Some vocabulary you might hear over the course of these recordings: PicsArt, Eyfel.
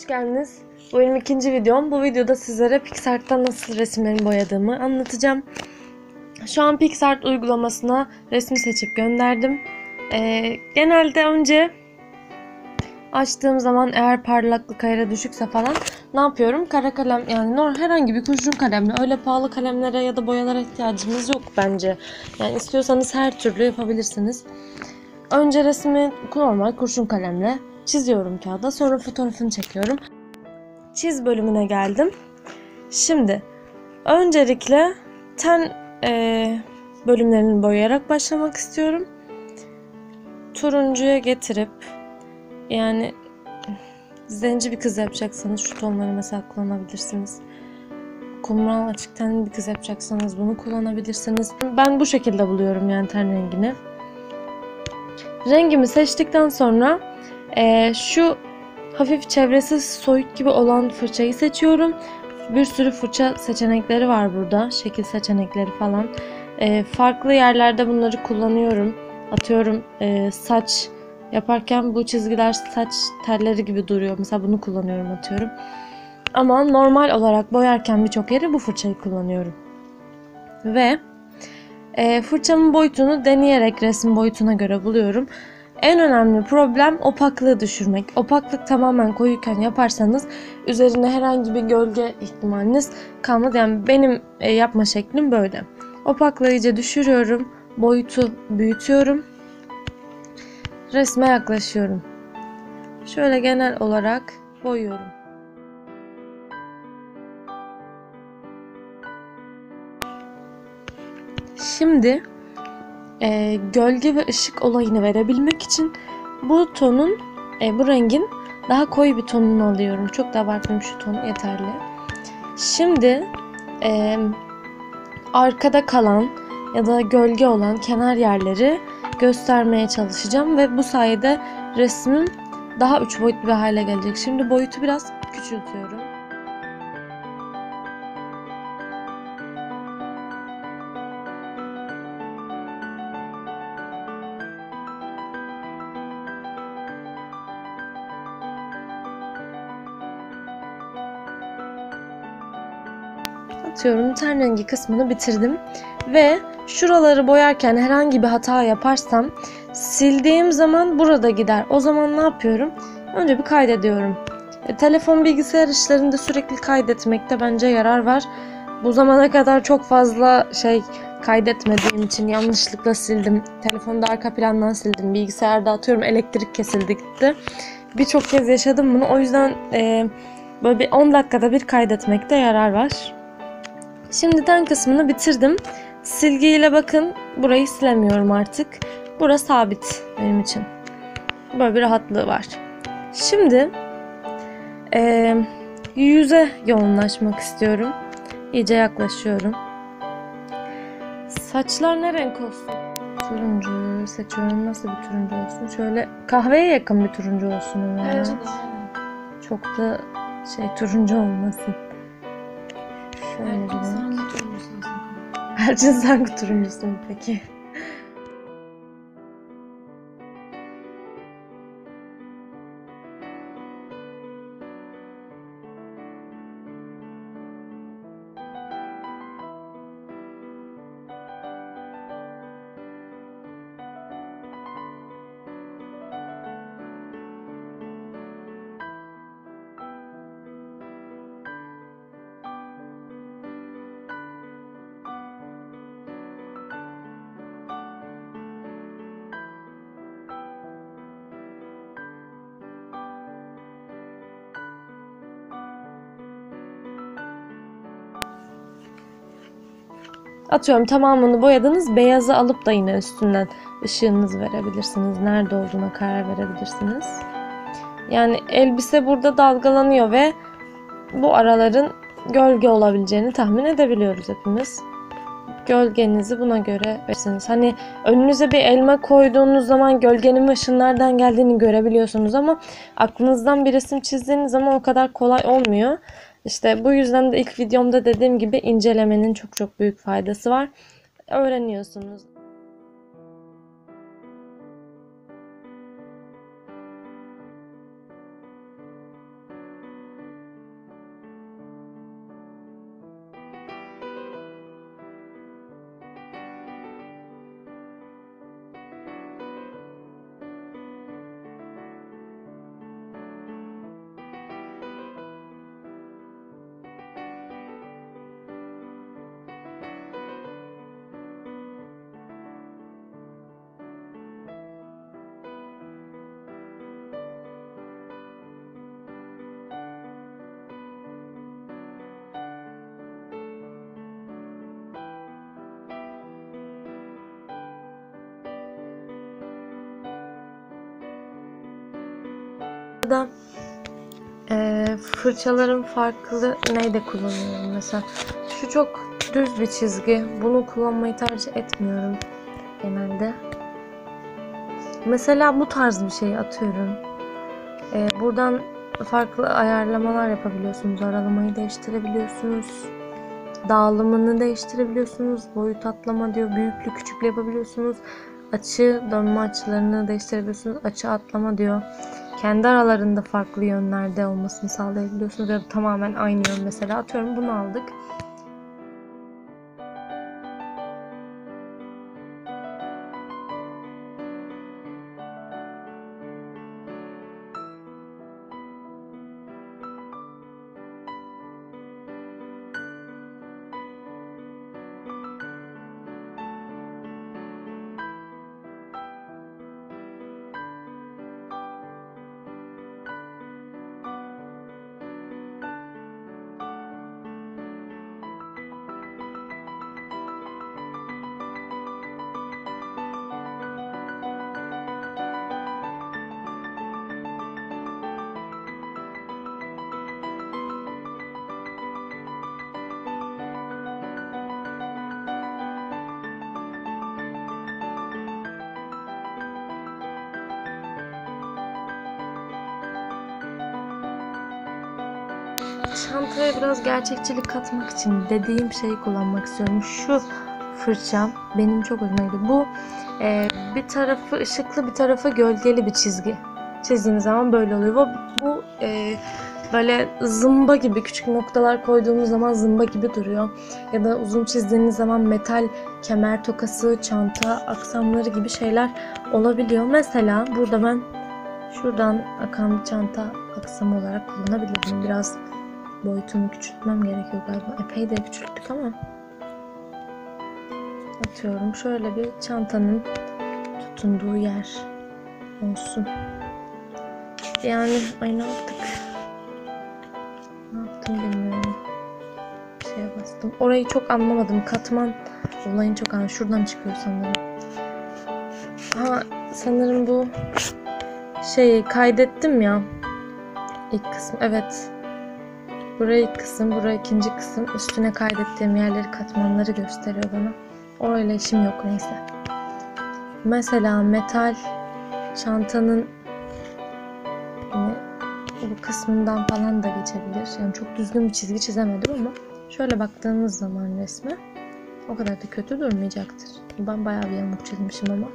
Hoş geldiniz. Bu benim ikinci videom. Bu videoda sizlere PicsArt'tan nasıl resimlerimi boyadığımı anlatacağım. Şu an PicsArt uygulamasına resmi seçip gönderdim. Genelde önce açtığım zaman eğer parlaklık ayarı düşükse falan ne yapıyorum? Kara kalem, yani herhangi bir kurşun kalemle, öyle pahalı kalemlere ya da boyalara ihtiyacımız yok bence. Yani istiyorsanız her türlü yapabilirsiniz. Önce resmi normal kurşun kalemle çiziyorum kağıda, sonra fotoğrafını çekiyorum. Çiz bölümüne geldim. Şimdi öncelikle ten bölümlerini boyayarak başlamak istiyorum. Turuncuya getirip, yani zenci bir kız yapacaksanız şu tonları mesela kullanabilirsiniz. Kumral açık tenli bir kız yapacaksanız bunu kullanabilirsiniz. Ben bu şekilde buluyorum yani ten rengini. Rengimi seçtikten sonra şu hafif çevresiz soyut gibi olan fırçayı seçiyorum. Bir sürü fırça seçenekleri var burada. Şekil seçenekleri falan. Farklı yerlerde bunları kullanıyorum. Atıyorum saç yaparken bu çizgiler saç telleri gibi duruyor. Mesela bunu kullanıyorum atıyorum. Ama normal olarak boyarken birçok yere bu fırçayı kullanıyorum. Ve fırçamın boyutunu deneyerek resim boyutuna göre buluyorum. En önemli problem opaklığı düşürmek. Opaklık tamamen koyuyken yaparsanız üzerine herhangi bir gölge ihtimaliniz kalmadı. Yani benim yapma şeklim böyle. Opaklığı iyice düşürüyorum. Boyutu büyütüyorum. Resme yaklaşıyorum. Şöyle genel olarak boyuyorum. Şimdi gölge ve ışık olayını verebilmek için bu tonun, bu rengin daha koyu bir tonunu alıyorum. Çok da abartmıyorum, şu ton yeterli. Şimdi arkada kalan ya da gölge olan kenar yerleri göstermeye çalışacağım ve bu sayede resmim daha üç boyutlu bir hale gelecek. Şimdi boyutu biraz küçültüyorum. Atıyorum ten rengi kısmını bitirdim ve şuraları boyarken herhangi bir hata yaparsam sildiğim zaman burada gider. O zaman ne yapıyorum? Önce bir kaydediyorum. Telefon, bilgisayar işlerinde sürekli kaydetmekte bence yarar var. Bu zamana kadar çok fazla kaydetmediğim için yanlışlıkla sildim. Telefonda arka plandan sildim. Bilgisayarda atıyorum elektrik kesildi gitti. Birçok kez yaşadım bunu. O yüzden böyle bir 10 dakikada bir kaydetmekte yarar var. Şimdi ten kısmını bitirdim. Silgiyle bakın, burayı silemiyorum artık. Burası sabit benim için. Böyle bir rahatlığı var. Şimdi yüze yoğunlaşmak istiyorum. İyice yaklaşıyorum. Saçlar ne renk olsun? Turuncu seçiyorum. Nasıl bir turuncu olsun? Şöyle kahveye yakın bir turuncu olsun. Evet. Çok da turuncu olmasın. Elçin sanki turuncusun peki. Atıyorum tamamını boyadınız. Beyazı alıp da yine üstünden ışığınızı verebilirsiniz. Nerede olduğuna karar verebilirsiniz. Yani elbise burada dalgalanıyor ve bu araların gölge olabileceğini tahmin edebiliyoruz hepimiz. Gölgenizi buna göre verirsiniz. Hani önünüze bir elma koyduğunuz zaman gölgenin ve ışığın nereden geldiğini görebiliyorsunuz ama aklınızdan bir resim çizdiğiniz zaman o kadar kolay olmuyor. İşte bu yüzden de ilk videomda dediğim gibi incelemenin çok büyük faydası var. Öğreniyorsunuz. arada fırçaların farklı neyde kullanıyorum mesela. Şu çok düz bir çizgi. Bunu kullanmayı tercih etmiyorum genelde. Mesela bu tarz bir şey atıyorum. Buradan farklı ayarlamalar yapabiliyorsunuz. Aralamayı değiştirebiliyorsunuz. Dağılımını değiştirebiliyorsunuz. Boyut atlama diyor. Büyüklü küçüklü yapabiliyorsunuz. Açı dönme açılarını değiştirebiliyorsunuz. Açı atlama diyor. Kendi aralarında farklı yönlerde olmasını sağlayabiliyorsunuz. Ya da tamamen aynı yön mesela. Atıyorum bunu aldık. Çantaya biraz gerçekçilik katmak için dediğim şeyi kullanmak istiyorum. Şu fırçam benim çok hoşuma gidiyor. Bu bir tarafı ışıklı, bir tarafı gölgeli bir çizgi. Çizdiğiniz zaman böyle oluyor. Bu böyle zımba gibi, küçük noktalar koyduğumuz zaman zımba gibi duruyor. Ya da uzun çizdiğiniz zaman metal kemer tokası, çanta aksamları gibi şeyler olabiliyor. Mesela burada ben şuradan akan çanta aksamı olarak kullanabilirim. Biraz boyutunu küçültmem gerekiyor galiba. Epey de küçülttük ama. Atıyorum şöyle bir çantanın tutunduğu yer olsun. Yani ay ne yaptık? Ne yaptım bilmiyorum. Bir şeye bastım. Orayı çok anlamadım. Katman olayın çok anlamadım. Şuradan çıkıyor sanırım. Ha sanırım bu şeyi kaydettim ya. İlk kısmı. Evet. Buraya ilk kısım, buraya ikinci kısım, üstüne kaydettiğim yerleri, katmanları gösteriyor bana. Orayla işim yok neyse. Mesela metal çantanın yani bu kısmından falan da geçebilir. Yani çok düzgün bir çizgi çizemedim ama şöyle baktığınız zaman resme o kadar da kötü durmayacaktır. Ben bayağı bir yamuk çizmişim ama.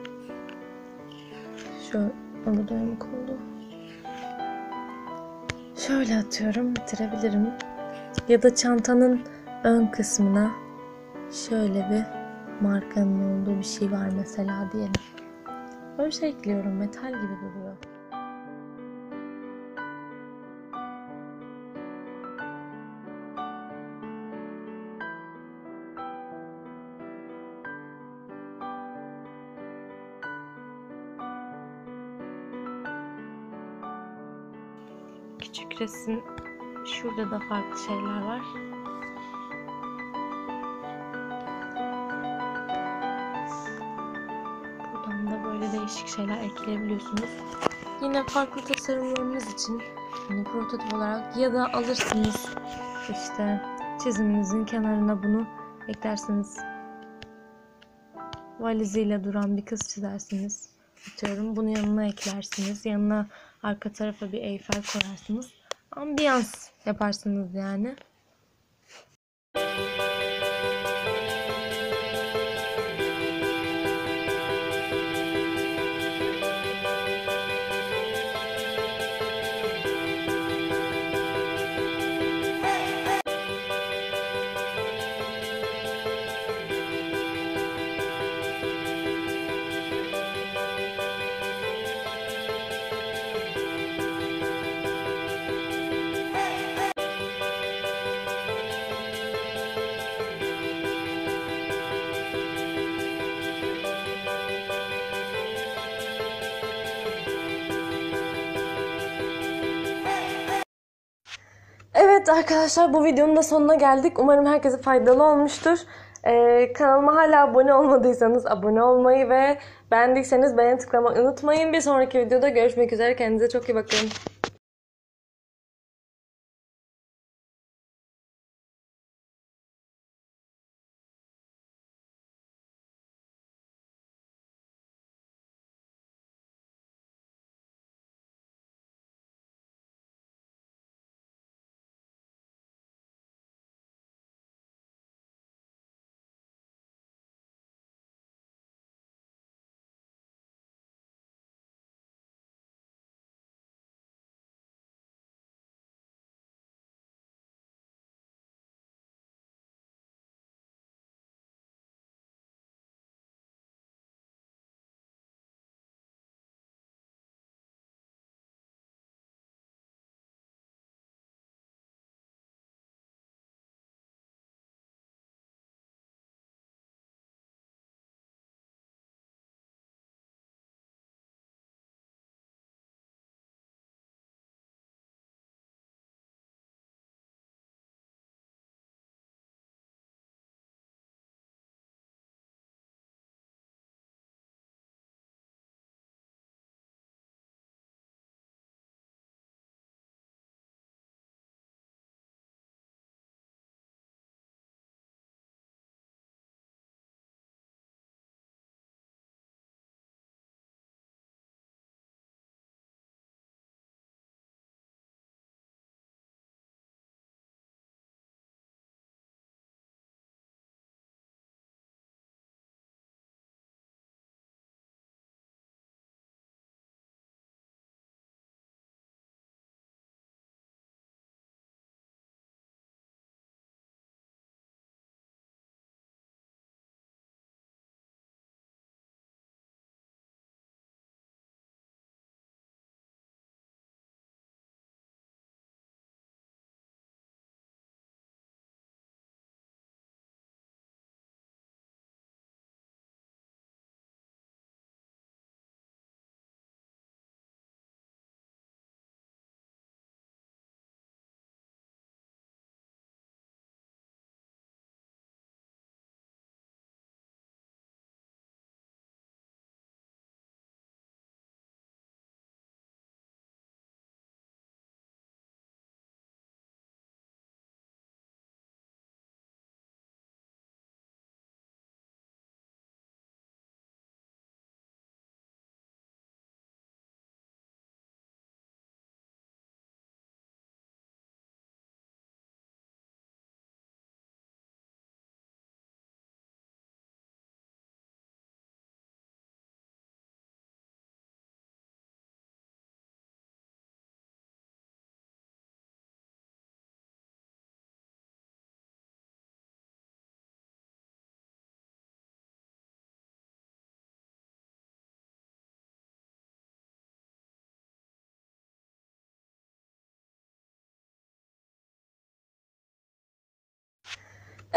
Şöyle burada yamuk oldu. Şöyle atıyorum, bitirebilirim. Ya da çantanın ön kısmına şöyle bir markanın olduğu bir şey var mesela diyelim. Böyle şey ekliyorum, metal gibi duruyor. Küçük resim. Şurada da farklı şeyler var. Buradan da böyle değişik şeyler ekleyebiliyorsunuz. Yine farklı tasarımlarınız için yani prototip olarak ya da alırsınız işte çiziminizin kenarına bunu eklersiniz. Valiziyle duran bir kız çizersiniz. Atıyorum. Bunu yanına eklersiniz. Yanına arka tarafa bir Eyfel koyarsınız. Ambiyans yaparsınız yani. Evet arkadaşlar, bu videonun da sonuna geldik. Umarım herkese faydalı olmuştur. Kanalıma hala abone olmadıysanız abone olmayı ve beğendiyseniz beğeni tıklamayı unutmayın. Bir sonraki videoda görüşmek üzere. Kendinize çok iyi bakın.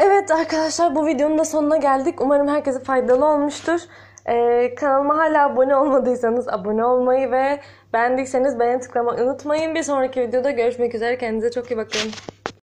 Evet arkadaşlar, bu videonun da sonuna geldik. Umarım herkese faydalı olmuştur. Kanalıma hala abone olmadıysanız abone olmayı ve beğendiyseniz beğen tıklamayı unutmayın. Bir sonraki videoda görüşmek üzere. Kendinize çok iyi bakın.